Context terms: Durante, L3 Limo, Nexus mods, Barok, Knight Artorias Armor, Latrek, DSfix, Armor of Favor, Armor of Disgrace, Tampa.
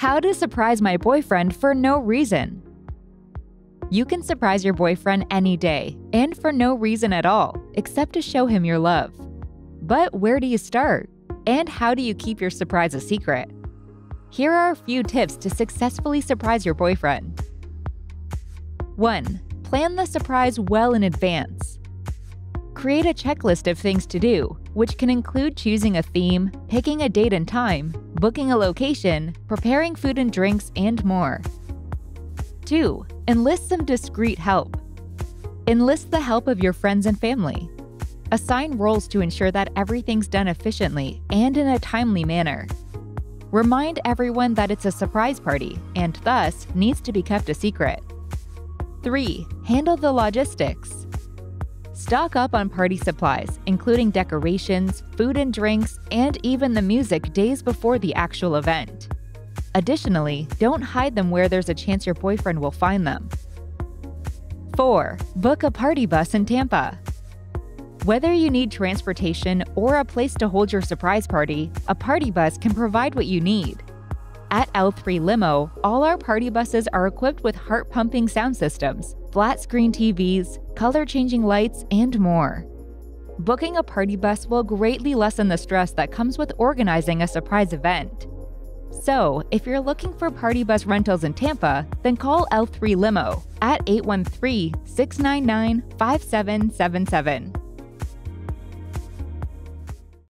How to surprise my boyfriend for no reason. You can surprise your boyfriend any day and for no reason at all, except to show him your love. But where do you start? And how do you keep your surprise a secret? Here are a few tips to successfully surprise your boyfriend. 1. Plan the surprise well in advance. Create a checklist of things to do, which can include choosing a theme, picking a date and time, booking a location, preparing food and drinks, and more. 2. Enlist some discreet help. Enlist the help of your friends and family. Assign roles to ensure that everything's done efficiently and in a timely manner. Remind everyone that it's a surprise party and thus needs to be kept a secret. 3. Handle the logistics. Stock up on party supplies, including decorations, food and drinks, and even the music days before the actual event. Additionally, don't hide them where there's a chance your boyfriend will find them. 4. Book a party bus in Tampa. Whether you need transportation or a place to hold your surprise party, a party bus can provide what you need. At L3 Limo, all our party buses are equipped with heart-pumping sound systems, flat-screen TVs, color-changing lights, and more. Booking a party bus will greatly lessen the stress that comes with organizing a surprise event. So, if you're looking for party bus rentals in Tampa, then call L3 Limo at 813-699-5777.